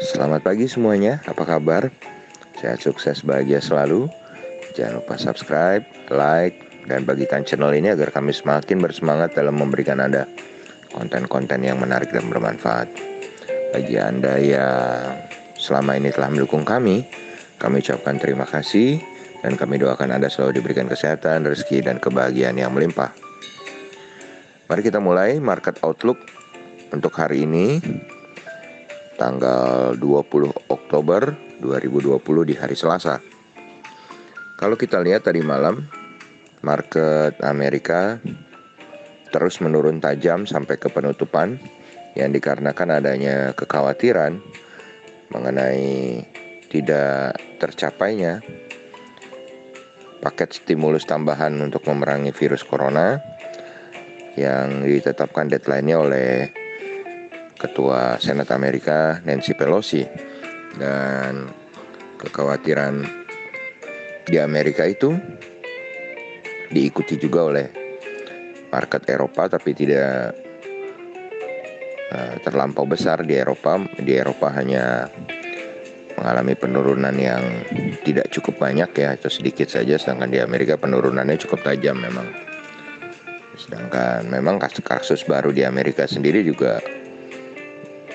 Selamat pagi semuanya, apa kabar? Sehat, sukses, bahagia selalu. Jangan lupa subscribe, like, dan bagikan channel ini agar kami semakin bersemangat dalam memberikan Anda konten-konten yang menarik dan bermanfaat. Bagi Anda yang selama ini telah mendukung kami, kami ucapkan terima kasih, dan kami doakan Anda selalu diberikan kesehatan, rezeki, dan kebahagiaan yang melimpah. Mari kita mulai market outlook untuk hari ini, tanggal 20 Oktober 2020 di hari Selasa. Kalau kita lihat tadi malam, market Amerika terus menurun tajam sampai ke penutupan, yang dikarenakan adanya kekhawatiran mengenai tidak tercapainya paket stimulus tambahan untuk memerangi virus corona yang ditetapkan deadline-nya oleh Ketua Senat Amerika Nancy Pelosi. Dan kekhawatiran di Amerika itu diikuti juga oleh market Eropa, tapi tidak terlampau besar di Eropa. Di Eropa hanya mengalami penurunan yang tidak cukup banyak ya, atau sedikit saja, sedangkan di Amerika penurunannya cukup tajam memang. Sedangkan memang kasus baru di Amerika sendiri juga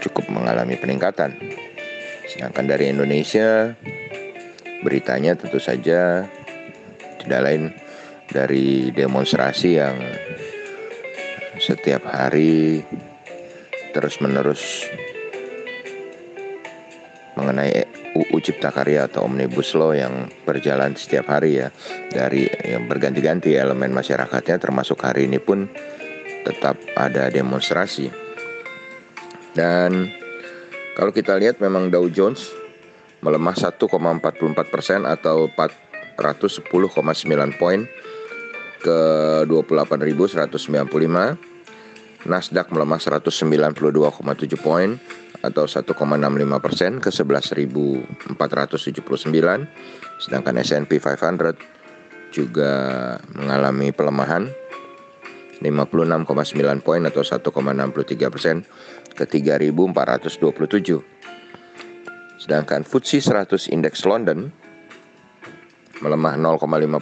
cukup mengalami peningkatan. Sedangkan dari Indonesia, beritanya tentu saja tidak lain dari demonstrasi yang setiap hari terus-menerus mengenai UU Cipta Karya atau Omnibus Law yang berjalan setiap hari ya, dari yang berganti-ganti elemen masyarakatnya, termasuk hari ini pun tetap ada demonstrasi. Dan kalau kita lihat memang Dow Jones melemah 1,44% atau 410,9 poin ke 28.195. Nasdaq melemah 192,7 poin atau 1,65% ke 11.479. Sedangkan S&P 500 juga mengalami pelemahan 56,9 poin atau 1,63% ke 3.427. Sedangkan FTSE 100 indeks London melemah 0,59%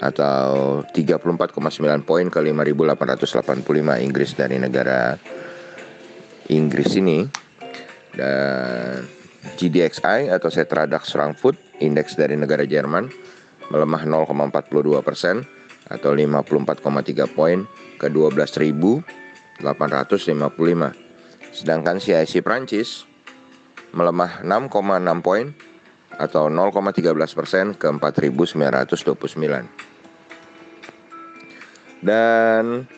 atau 34,9 poin ke 5.885. Inggris, dari negara Inggris ini. Dan GDXI atau XETRA DAX Frankfurt, indeks dari negara Jerman, melemah 0,42% atau 54,3 poin ke 12.855. Sedangkan CAC Prancis melemah 6,6 poin atau 0,13% ke 4.929. Dan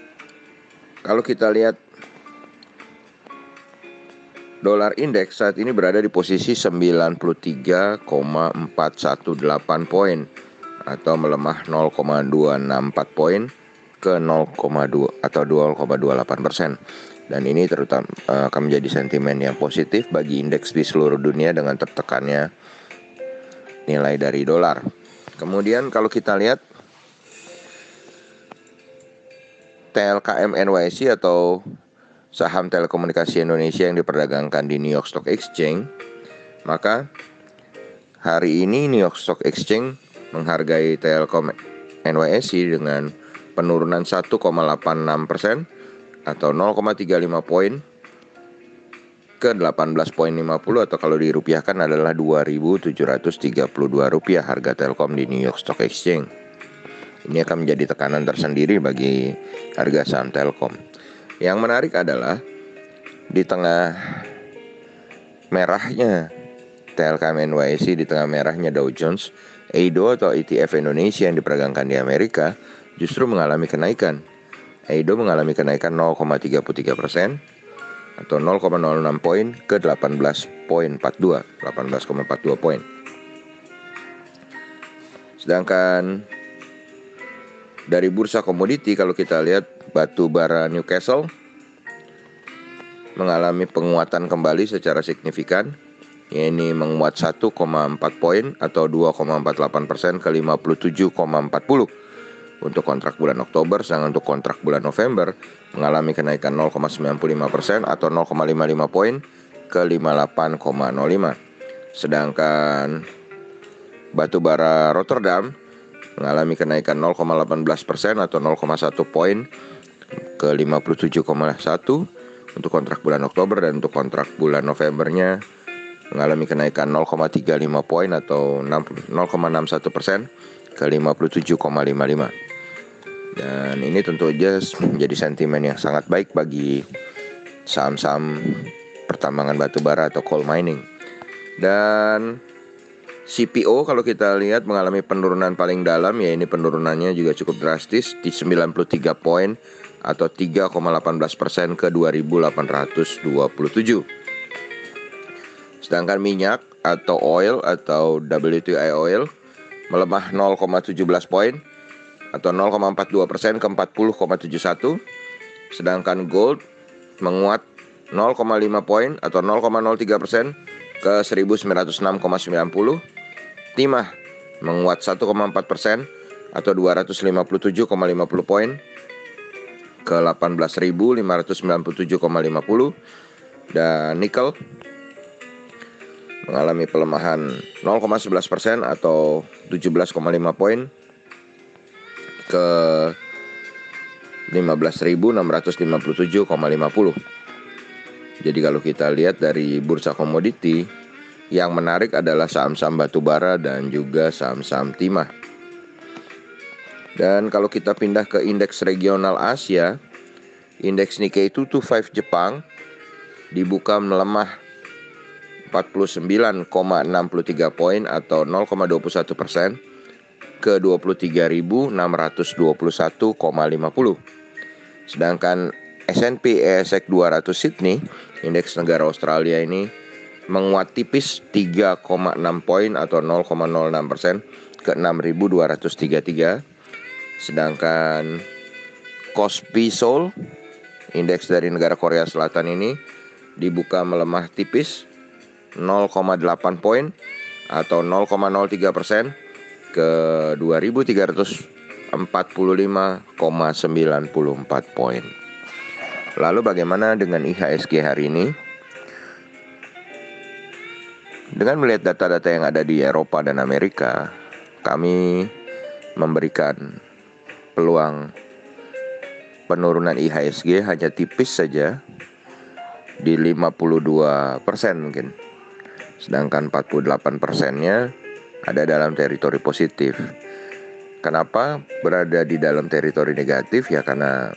kalau kita lihat dolar indeks saat ini berada di posisi 93,418 poin atau melemah 0,264 poin ke 0,2 atau 2,28%. Dan ini terutama akan menjadi sentimen yang positif bagi indeks di seluruh dunia dengan tertekannya nilai dari dolar. Kemudian kalau kita lihat TLKM NYSE atau saham telekomunikasi Indonesia yang diperdagangkan di New York Stock Exchange, maka hari ini New York Stock Exchange menghargai Telkom NYSE dengan penurunan 1,86% atau 0,35 poin ke 18,50, atau kalau dirupiahkan adalah Rp2.732 harga Telkom di New York Stock Exchange. Ini akan menjadi tekanan tersendiri bagi harga saham Telkom. Yang menarik adalah di tengah merahnya TLKM NYSE, di tengah merahnya Dow Jones, EIDO atau ETF Indonesia yang diperdagangkan di Amerika justru mengalami kenaikan. EIDO mengalami kenaikan 0,33% atau 0,06 poin ke 18,42 poin. Sedangkan dari bursa komoditi, kalau kita lihat batu bara Newcastle mengalami penguatan kembali secara signifikan. Ini menguat 1,4 poin atau 2,48% ke 57,40 untuk kontrak bulan Oktober. Sedangkan untuk kontrak bulan November mengalami kenaikan 0,95% atau 0,55 poin ke 58,05. Sedangkan batubara Rotterdam mengalami kenaikan 0,18% atau 0,1 poin ke 57,1 untuk kontrak bulan Oktober, dan untuk kontrak bulan Novembernya mengalami kenaikan 0,35 poin atau 0,61% ke 57,55. Dan ini tentu saja menjadi sentimen yang sangat baik bagi saham-saham pertambangan batu bara atau coal mining. Dan CPO kalau kita lihat mengalami penurunan paling dalam, ya ini penurunannya juga cukup drastis di 93 poin atau 3,18% ke 2.827. Sedangkan minyak atau oil atau WTI oil melemah 0,17 poin atau 0,42% ke 40,71. Sedangkan gold menguat 0,5 poin atau 0,03% ke 1906,90. Timah menguat 1,4% atau 257,50 poin ke 18.597,50. dan nikel mengalami pelemahan 0,11% atau 17,5 poin ke 15.657,50. Jadi kalau kita lihat dari bursa komoditi, yang menarik adalah saham-saham batubara dan juga saham-saham timah. Dan kalau kita pindah ke indeks regional Asia, indeks Nikkei 225 Jepang dibuka melemah 49,63 poin atau 0,21% ke 23.621,50. Sedangkan S&P ASX 200 Sydney, indeks negara Australia ini menguat tipis 3,6 poin atau 0,06% ke 6.233. Sedangkan Kospi Seoul, indeks dari negara Korea Selatan ini dibuka melemah tipis 0,8 poin atau 0,03% ke 2.345,94 poin. Lalu bagaimana dengan IHSG hari ini? Dengan melihat data-data yang ada di Eropa dan Amerika, kami memberikan peluang penurunan IHSG hanya tipis saja di 52% mungkin. Sedangkan 48%-nya ada dalam teritori positif. Kenapa berada di dalam teritori negatif? Ya karena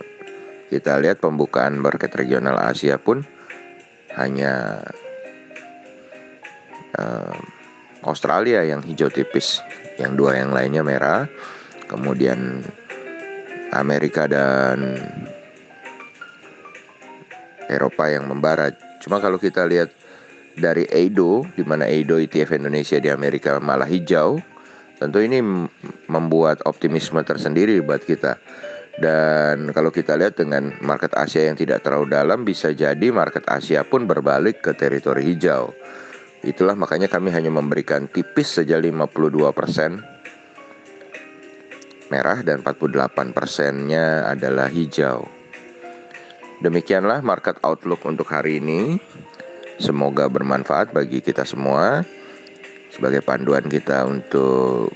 kita lihat pembukaan market regional Asia pun hanya Australia yang hijau tipis, yang dua yang lainnya merah. Kemudian Amerika dan Eropa yang membara. Cuma kalau kita lihat dari EIDO, di mana EIDO ETF Indonesia di Amerika malah hijau, tentu ini membuat optimisme tersendiri buat kita. Dan kalau kita lihat dengan market Asia yang tidak terlalu dalam, bisa jadi market Asia pun berbalik ke teritori hijau. Itulah makanya kami hanya memberikan tipis saja 52% merah dan 48%-nya adalah hijau. Demikianlah market outlook untuk hari ini. Semoga bermanfaat bagi kita semua sebagai panduan kita untuk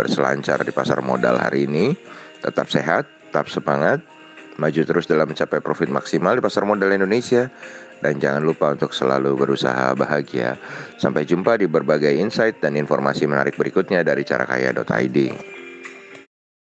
berselancar di pasar modal hari ini. Tetap sehat, tetap semangat, maju terus dalam mencapai profit maksimal di pasar modal Indonesia, dan jangan lupa untuk selalu berusaha bahagia. Sampai jumpa di berbagai insight dan informasi menarik berikutnya dari carakaya.id.